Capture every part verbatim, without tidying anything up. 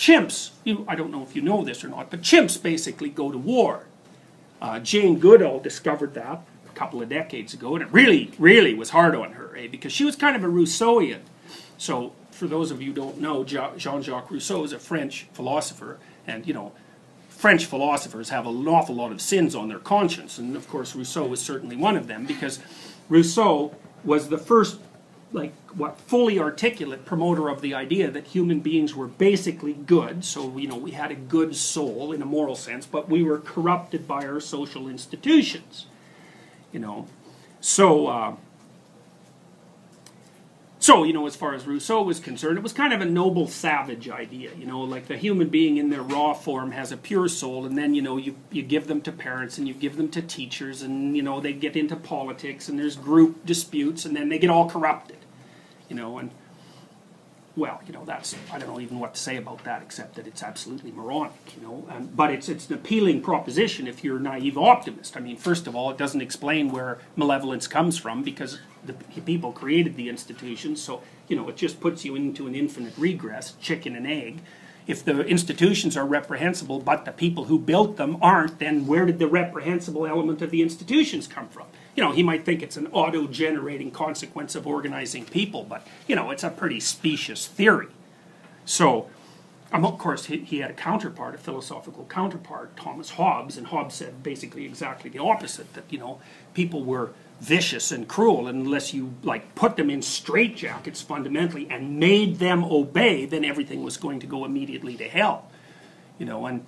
chimps, you, I don't know if you know this or not, but chimps basically go to war. Uh, Jane Goodall discovered that a couple of decades ago, and it really, really was hard on her, eh? Because she was kind of a Rousseauian. So, for those of you who don't know, Jean-Jacques Rousseau is a French philosopher, and, you know, French philosophers have an awful lot of sins on their conscience, and of course Rousseau was certainly one of them, because Rousseau was the first, like, what, fully articulate promoter of the idea that human beings were basically good, so, you know, we had a good soul in a moral sense, but we were corrupted by our social institutions, you know. So, uh, So, you know, as far as Rousseau was concerned, it was kind of a noble savage idea, you know, like the human being in their raw form has a pure soul, and then, you know, you, you give them to parents, and you give them to teachers, and, you know, they get into politics, and there's group disputes, and then they get all corrupted, you know, and, well, you know, that's, I don't know even what to say about that, except that it's absolutely moronic, you know, and, but it's, it's an appealing proposition if you're a naive optimist. I mean, first of all, it doesn't explain where malevolence comes from, because the people created the institutions, so, you know, it just puts you into an infinite regress, chicken and egg. If the institutions are reprehensible, but the people who built them aren't, then where did the reprehensible element of the institutions come from? You know, he might think it's an auto-generating consequence of organizing people, but, you know, it's a pretty specious theory. So, um, of course, he, he had a counterpart, a philosophical counterpart, Thomas Hobbes, and Hobbes said basically exactly the opposite, that, you know, people were vicious and cruel, and unless you, like, put them in straitjackets fundamentally and made them obey, then everything was going to go immediately to hell. You know, and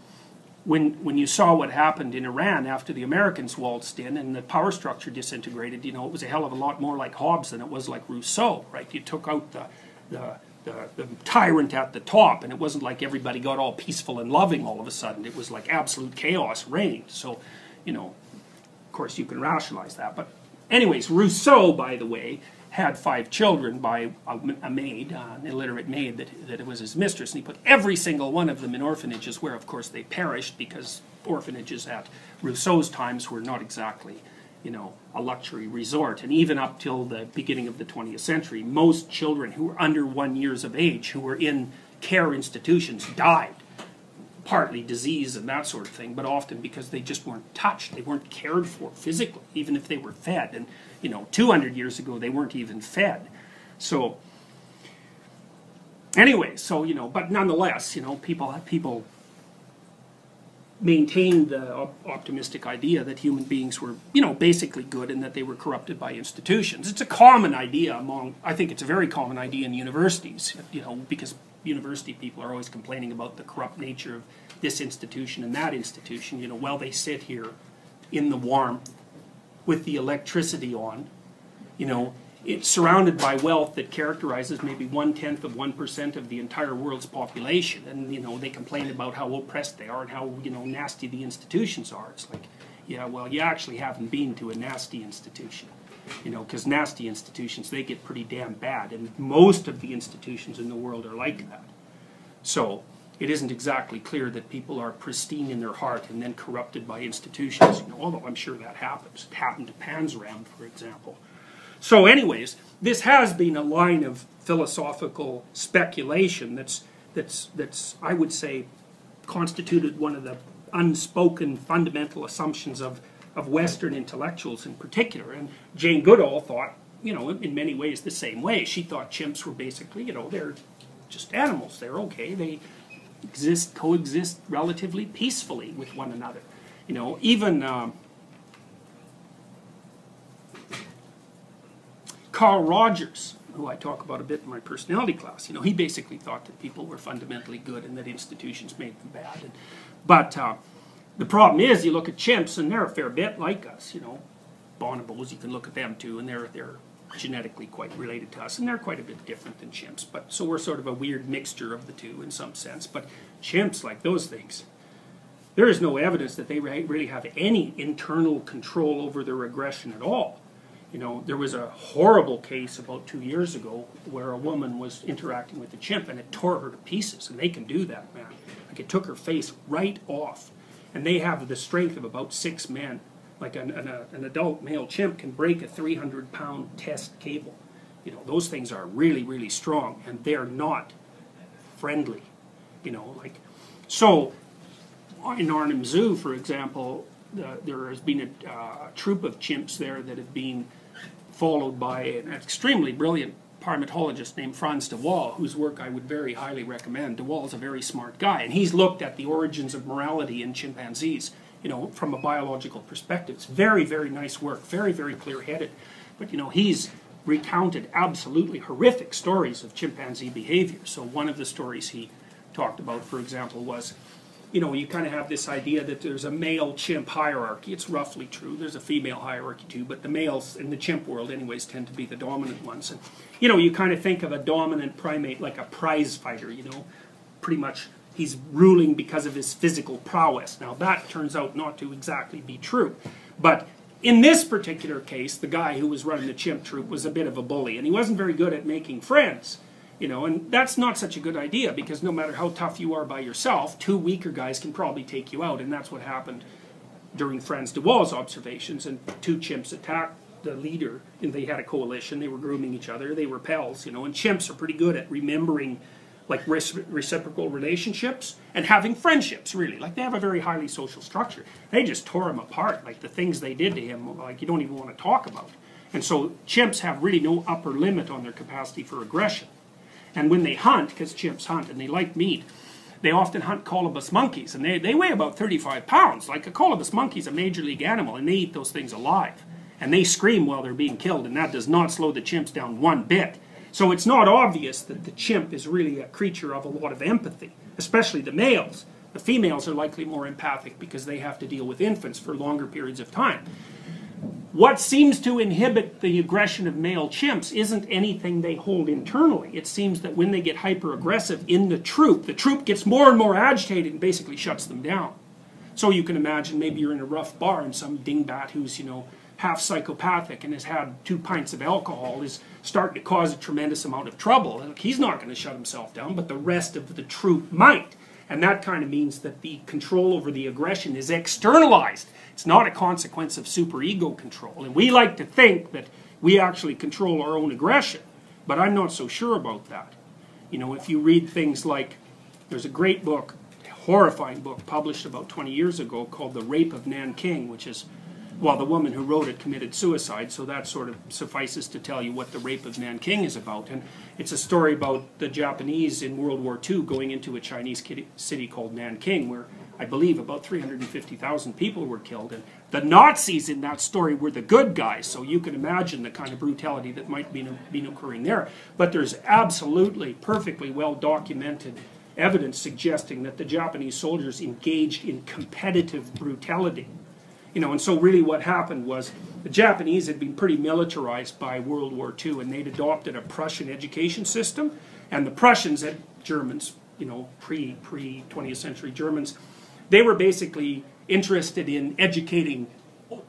when, when you saw what happened in Iran after the Americans waltzed in and the power structure disintegrated, you know, it was a hell of a lot more like Hobbes than it was like Rousseau, right? You took out the, the, the, the tyrant at the top, and it wasn't like everybody got all peaceful and loving all of a sudden. It was like absolute chaos reigned. So, you know, of course you can rationalize that, but anyways, Rousseau, by the way, had five children by a, a maid, uh, an illiterate maid that, that was his mistress, and he put every single one of them in orphanages where, of course, they perished because orphanages at Rousseau's times were not exactly, you know, a luxury resort. And even up till the beginning of the twentieth century, most children who were under one years of age who were in care institutions died. Partly disease and that sort of thing, but often because they just weren't touched, they weren't cared for physically, even if they were fed. And, you know, two hundred years ago, they weren't even fed. So, anyway, so, you know, but nonetheless, you know, people, people maintained the op optimistic idea that human beings were, you know, basically good and that they were corrupted by institutions. It's a common idea among, I think it's a very common idea in universities, you know, because university people are always complaining about the corrupt nature of this institution and that institution, you know, while they sit here in the warmth with the electricity on, you know, it's surrounded by wealth that characterizes maybe one-tenth of one percent of the entire world's population, and, you know, they complain about how oppressed they are and how, you know, nasty the institutions are. It's like, yeah, well, you actually haven't been to a nasty institution. You know, because nasty institutions, they get pretty damn bad, and most of the institutions in the world are like that. So, it isn't exactly clear that people are pristine in their heart and then corrupted by institutions, you know, although I'm sure that happens. It happened to Panzram, for example. So anyways, this has been a line of philosophical speculation that's, that's, that's I would say, constituted one of the unspoken fundamental assumptions of of Western intellectuals in particular, and Jane Goodall thought, you know, in many ways the same way. She thought chimps were basically, you know, they're just animals, they're okay, they exist, coexist relatively peacefully with one another. You know, even um, Carl Rogers, who I talk about a bit in my personality class, you know, he basically thought that people were fundamentally good and that institutions made them bad. And, but, uh, the problem is, you look at chimps, and they're a fair bit like us, you know. Bonobos, you can look at them too, and they're, they're genetically quite related to us, and they're quite a bit different than chimps. But, so we're sort of a weird mixture of the two in some sense. But chimps, like those things, there is no evidence that they really have any internal control over their aggression at all. You know, there was a horrible case about two years ago where a woman was interacting with a chimp, and it tore her to pieces, and they can do that, man. Like, it took her face right off. And they have the strength of about six men. Like an, an, an adult male chimp can break a three hundred pound test cable. You know, those things are really, really strong, and they're not friendly. you know, like, so in Arnhem Zoo, for example, uh, there has been a, uh, a troop of chimps there that have been followed by an extremely brilliant primatologist named Franz De Waal, whose work I would very highly recommend. De Waal's a very smart guy, and he's looked at the origins of morality in chimpanzees, you know, from a biological perspective. It's very, very nice work, very, very clear-headed. But, you know, he's recounted absolutely horrific stories of chimpanzee behavior. So one of the stories he talked about, for example, was, you know, you kind of have this idea that there's a male chimp hierarchy. It's roughly true. There's a female hierarchy too, but the males in the chimp world anyways tend to be the dominant ones. And, you know, you kind of think of a dominant primate like a prize fighter, you know, pretty much he's ruling because of his physical prowess. Now that turns out not to exactly be true, but in this particular case, the guy who was running the chimp troop was a bit of a bully, and he wasn't very good at making friends. You know, and that's not such a good idea, because no matter how tough you are by yourself, two weaker guys can probably take you out, and that's what happened during Franz de Waal's observations. And two chimps attacked the leader, and they had a coalition, they were grooming each other, they were pals, you know, and chimps are pretty good at remembering, like, reciprocal relationships and having friendships, really. Like, they have a very highly social structure. They just tore him apart, like, the things they did to him, like, you don't even want to talk about. And so chimps have really no upper limit on their capacity for aggression. And when they hunt, because chimps hunt and they like meat, they often hunt colobus monkeys, and they, they weigh about thirty-five pounds. Like, a colobus monkey is a major league animal, and they eat those things alive. And they scream while they're being killed, and that does not slow the chimps down one bit. So it's not obvious that the chimp is really a creature of a lot of empathy, especially the males. The females are likely more empathic because they have to deal with infants for longer periods of time. What seems to inhibit the aggression of male chimps isn't anything they hold internally. It seems that when they get hyper-aggressive in the troop, the troop gets more and more agitated and basically shuts them down. So you can imagine maybe you're in a rough bar and some dingbat who's, you know, half psychopathic and has had two pints of alcohol is starting to cause a tremendous amount of trouble. And he's not going to shut himself down, but the rest of the troop might. And that kind of means that the control over the aggression is externalized. It's not a consequence of superego control. And we like to think that we actually control our own aggression, but I'm not so sure about that. You know, if you read things like, there's a great book, a horrifying book, published about twenty years ago called The Rape of Nanking, which is, well, the woman who wrote it committed suicide, so that sort of suffices to tell you what The Rape of Nanking is about. And it's a story about the Japanese in World War Two going into a Chinese city called Nanking, where I believe about three hundred fifty thousand people were killed, and the Nazis in that story were the good guys, so you can imagine the kind of brutality that might be been occurring there. But there's absolutely, perfectly well-documented evidence suggesting that the Japanese soldiers engaged in competitive brutality. You know, and so really what happened was the Japanese had been pretty militarized by World War Two, and they'd adopted a Prussian education system, and the Prussians, had Germans, you know, pre, pre-twentieth century Germans, they were basically interested in educating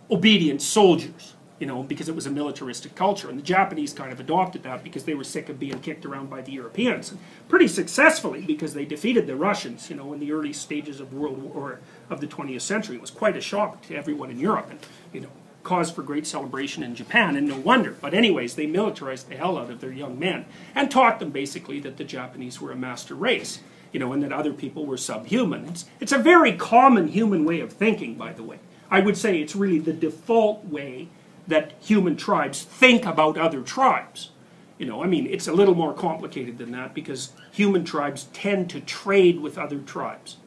obedient soldiers, you know, because it was a militaristic culture. And the Japanese kind of adopted that because they were sick of being kicked around by the Europeans, and pretty successfully, because they defeated the Russians, you know, in the early stages of World War of the twentieth century. It was quite a shock to everyone in Europe, and, you know, cause for great celebration in Japan, and no wonder. But anyways, they militarized the hell out of their young men and taught them basically that the Japanese were a master race. You know, and that other people were subhuman. It's, it's a very common human way of thinking, by the way. I would say it's really the default way that human tribes think about other tribes. You know, I mean, it's a little more complicated than that because human tribes tend to trade with other tribes.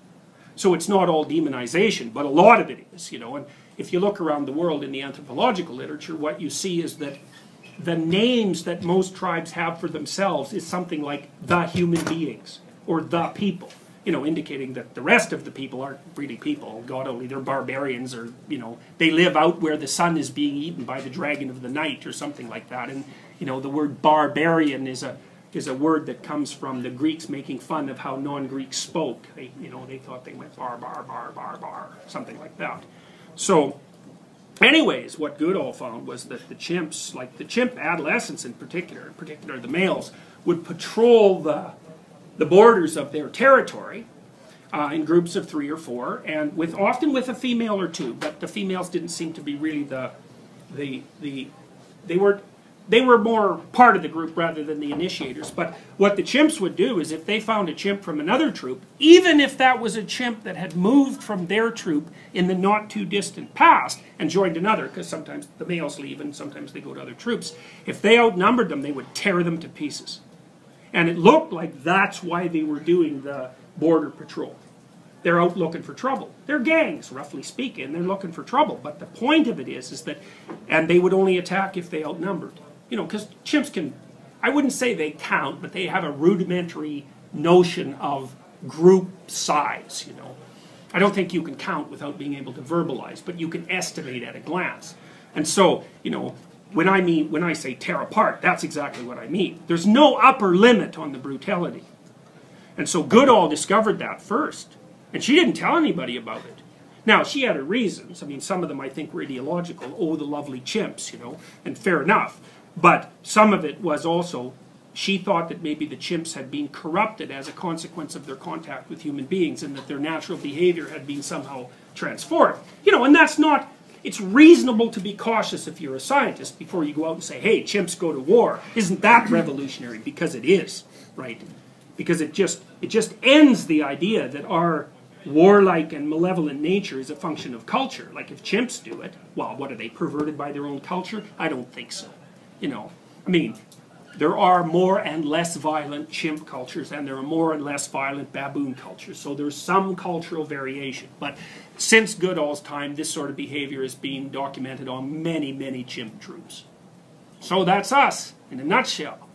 So it's not all demonization, but a lot of it is, you know. And if you look around the world in the anthropological literature, what you see is that the names that most tribes have for themselves is something like the human beings, or the people, you know, indicating that the rest of the people aren't really people. God only, they're barbarians, or, you know, they live out where the sun is being eaten by the dragon of the night, or something like that. And, you know, the word barbarian is a is a word that comes from the Greeks making fun of how non-Greeks spoke. They, you know, they thought they went bar, bar, bar, bar, bar, something like that. So, anyways, what Goodall found was that the chimps, like the chimp adolescents in particular, in particular the males, would patrol the the borders of their territory uh, in groups of three or four, and with often with a female or two, but the females didn't seem to be really the, the, the, they weren't they were more part of the group rather than the initiators. But what the chimps would do is if they found a chimp from another troop, even if that was a chimp that had moved from their troop in the not too distant past and joined another, because sometimes the males leave and sometimes they go to other troops, if they outnumbered them, they would tear them to pieces. And it looked like that's why they were doing the border patrol. They're out looking for trouble. They're gangs, roughly speaking. They're looking for trouble. But the point of it is, is that, and they would only attack if they outnumbered. You know, because chimps can, I wouldn't say they count, but they have a rudimentary notion of group size, you know. I don't think you can count without being able to verbalize, but you can estimate at a glance. And so, you know, when I mean, when I say tear apart, that's exactly what I mean. There's no upper limit on the brutality. And so Goodall discovered that first. And she didn't tell anybody about it. Now, she had her reasons. I mean, some of them I think were ideological. Oh, the lovely chimps, you know, and fair enough. But some of it was also, she thought that maybe the chimps had been corrupted as a consequence of their contact with human beings and that their natural behavior had been somehow transformed. You know, and that's not, it's reasonable to be cautious if you're a scientist before you go out and say, hey, chimps go to war. Isn't that revolutionary? Because it is, right? Because it just, it just ends the idea that our warlike and malevolent nature is a function of culture. Like if chimps do it, well, what, are they perverted by their own culture? I don't think so. You know, I mean, there are more and less violent chimp cultures and there are more and less violent baboon cultures. So there's some cultural variation. But since Goodall's time, this sort of behavior is being documented on many, many chimp troops. So that's us in a nutshell.